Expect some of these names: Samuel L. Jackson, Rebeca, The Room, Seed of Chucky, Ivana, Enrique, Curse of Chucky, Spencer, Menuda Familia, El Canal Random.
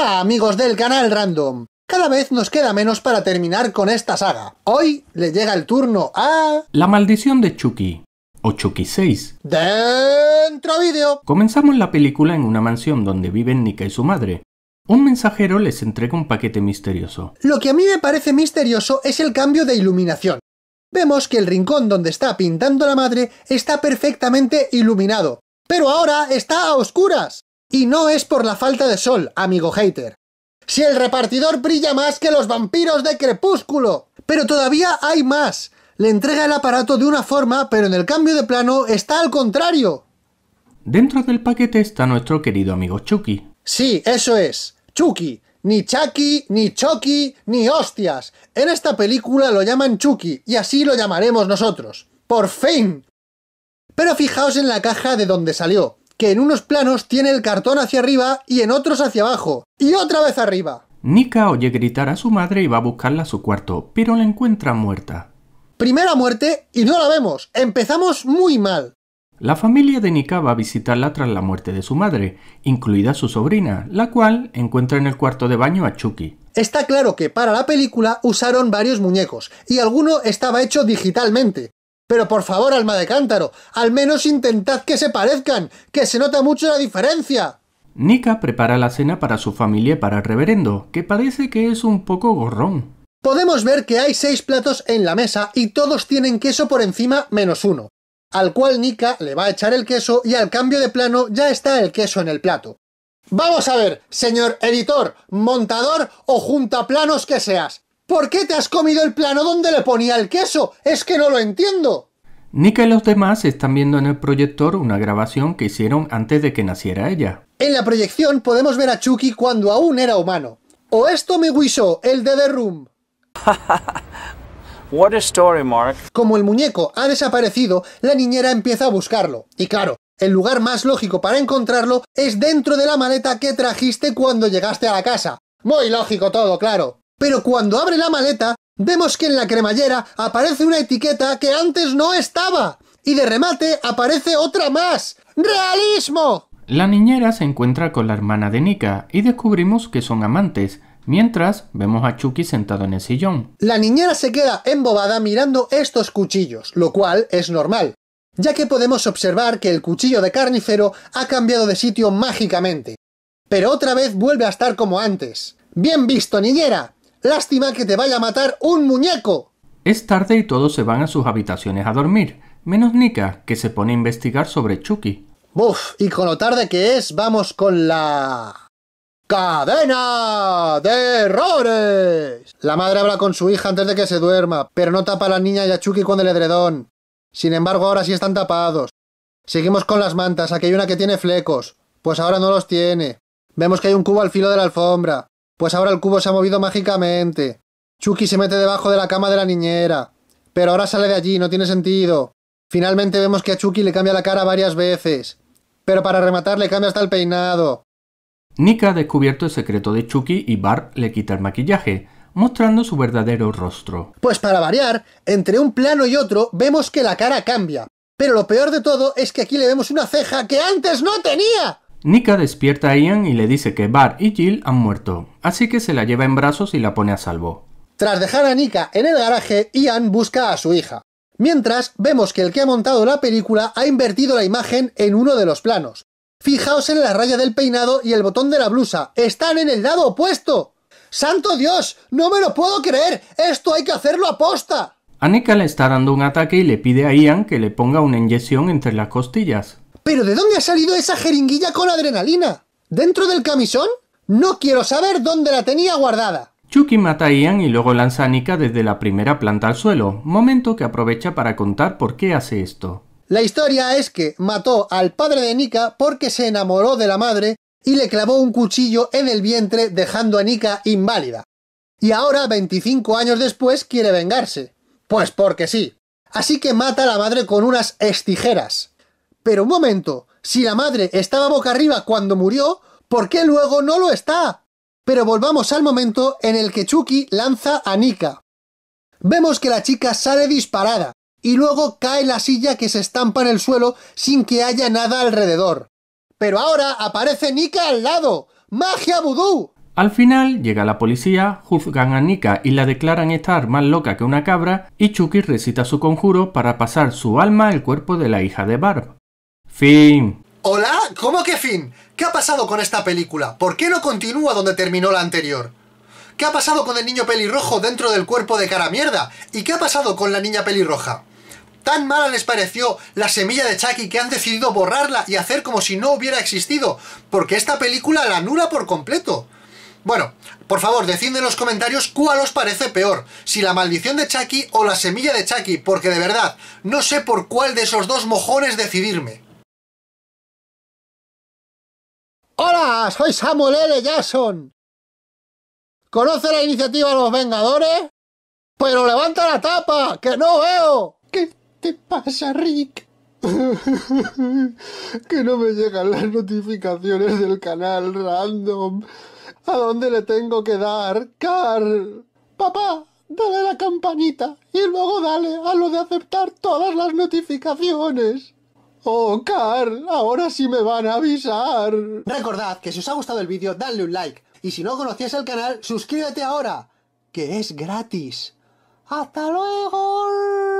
Hola amigos del canal Random, cada vez nos queda menos para terminar con esta saga. Hoy le llega el turno a... La maldición de Chucky, o Chucky 6. ¡Dentro vídeo! Comenzamos la película en una mansión donde viven Nika y su madre. Un mensajero les entrega un paquete misterioso. Lo que a mí me parece misterioso es el cambio de iluminación. Vemos que el rincón donde está pintando la madre está perfectamente iluminado, pero ahora está a oscuras. Y no es por la falta de sol, amigo hater. Si el repartidor brilla más que los vampiros de Crepúsculo. Pero todavía hay más. Le entrega el aparato de una forma, pero en el cambio de plano está al contrario. Dentro del paquete está nuestro querido amigo Chucky. Sí, eso es. Chucky. Ni Chucky, ni Chucky, ni hostias. En esta película lo llaman Chucky, y así lo llamaremos nosotros. ¡Por fin! Pero fijaos en la caja de donde salió, que en unos planos tiene el cartón hacia arriba y en otros hacia abajo. ¡Y otra vez arriba! Nika oye gritar a su madre y va a buscarla a su cuarto, pero la encuentra muerta. Primera muerte y no la vemos. Empezamos muy mal. La familia de Nika va a visitarla tras la muerte de su madre, incluida su sobrina, la cual encuentra en el cuarto de baño a Chucky. Está claro que para la película usaron varios muñecos, y alguno estaba hecho digitalmente. Pero por favor, alma de cántaro, al menos intentad que se parezcan, que se nota mucho la diferencia. Nika prepara la cena para su familia y para el reverendo, que parece que es un poco gorrón. Podemos ver que hay 6 platos en la mesa y todos tienen queso por encima menos uno, al cual Nika le va a echar el queso y al cambio de plano ya está el queso en el plato. Vamos a ver, señor editor, montador o juntaplanos que seas, ¿por qué te has comido el plano donde le ponía el queso? ¡Es que no lo entiendo! Nika y los demás están viendo en el proyector una grabación que hicieron antes de que naciera ella. En la proyección podemos ver a Chucky cuando aún era humano. O esto me guisó, el de The Room. What a story, Mark. Como el muñeco ha desaparecido, la niñera empieza a buscarlo. Y claro, el lugar más lógico para encontrarlo es dentro de la maleta que trajiste cuando llegaste a la casa. Muy lógico todo, claro. Pero cuando abre la maleta, vemos que en la cremallera aparece una etiqueta que antes no estaba. Y de remate aparece otra más. ¡Realismo! La niñera se encuentra con la hermana de Nika y descubrimos que son amantes. Mientras, vemos a Chucky sentado en el sillón. La niñera se queda embobada mirando estos cuchillos, lo cual es normal, ya que podemos observar que el cuchillo de carnicero ha cambiado de sitio mágicamente. Pero otra vez vuelve a estar como antes. ¡Bien visto, niñera! ¡Lástima que te vaya a matar un muñeco! Es tarde y todos se van a sus habitaciones a dormir, menos Nika, que se pone a investigar sobre Chucky. ¡Buf! Y con lo tarde que es, vamos con la... ¡Cadena de errores! La madre habla con su hija antes de que se duerma, pero no tapa a la niña y a Chucky con el edredón. Sin embargo, ahora sí están tapados. Seguimos con las mantas, aquí hay una que tiene flecos. Pues ahora no los tiene. Vemos que hay un cubo al filo de la alfombra. Pues ahora el cubo se ha movido mágicamente. Chucky se mete debajo de la cama de la niñera. Pero ahora sale de allí, no tiene sentido. Finalmente vemos que a Chucky le cambia la cara varias veces. Pero para rematar le cambia hasta el peinado. Nika ha descubierto el secreto de Chucky y Bart le quita el maquillaje, mostrando su verdadero rostro. Pues para variar, entre un plano y otro vemos que la cara cambia. Pero lo peor de todo es que aquí le vemos una ceja que antes no tenía. Nika despierta a Ian y le dice que Bart y Jill han muerto, así que se la lleva en brazos y la pone a salvo. Tras dejar a Nika en el garaje, Ian busca a su hija. Mientras, vemos que el que ha montado la película ha invertido la imagen en uno de los planos. Fijaos en la raya del peinado y el botón de la blusa. ¡Están en el lado opuesto! ¡Santo Dios! ¡No me lo puedo creer! ¡Esto hay que hacerlo a posta! A Nika le está dando un ataque y le pide a Ian que le ponga una inyección entre las costillas. ¿Pero de dónde ha salido esa jeringuilla con adrenalina? ¿Dentro del camisón? ¡No quiero saber dónde la tenía guardada! Chucky mata a Ian y luego lanza a Nika desde la primera planta al suelo, momento que aprovecha para contar por qué hace esto. La historia es que mató al padre de Nika porque se enamoró de la madre y le clavó un cuchillo en el vientre dejando a Nika inválida. Y ahora, 25 años después, quiere vengarse. Pues porque sí. Así que mata a la madre con unas estijeras. Pero un momento, si la madre estaba boca arriba cuando murió, ¿por qué luego no lo está? Pero volvamos al momento en el que Chucky lanza a Nika. Vemos que la chica sale disparada. Y luego cae la silla que se estampa en el suelo sin que haya nada alrededor. Pero ahora aparece Nika al lado. ¡Magia vudú! Al final llega la policía, juzgan a Nika y la declaran estar más loca que una cabra, y Chucky recita su conjuro para pasar su alma al cuerpo de la hija de Barb. Fin. ¿Hola? ¿Cómo que fin? ¿Qué ha pasado con esta película? ¿Por qué no continúa donde terminó la anterior? ¿Qué ha pasado con el niño pelirrojo dentro del cuerpo de cara mierda? ¿Y qué ha pasado con la niña pelirroja? Tan mala les pareció la semilla de Chucky que han decidido borrarla y hacer como si no hubiera existido, porque esta película la anula por completo. Bueno, por favor, decidme en los comentarios cuál os parece peor, si la maldición de Chucky o la semilla de Chucky, porque de verdad, no sé por cuál de esos dos mojones decidirme. ¡Hola! Soy Samuel L. Jackson. ¿Conoce la iniciativa de los Vengadores? ¡Pero levanta la tapa, que no veo! ¿Qué te pasa, Rick? Que no me llegan las notificaciones del canal random. ¿A dónde le tengo que dar, Carl? Papá, dale la campanita y luego dale a lo de aceptar todas las notificaciones. Oh, Carl, ahora sí me van a avisar. Recordad que si os ha gustado el vídeo, dadle un like. Y si no conocías el canal, suscríbete ahora, que es gratis. ¡Hasta luego!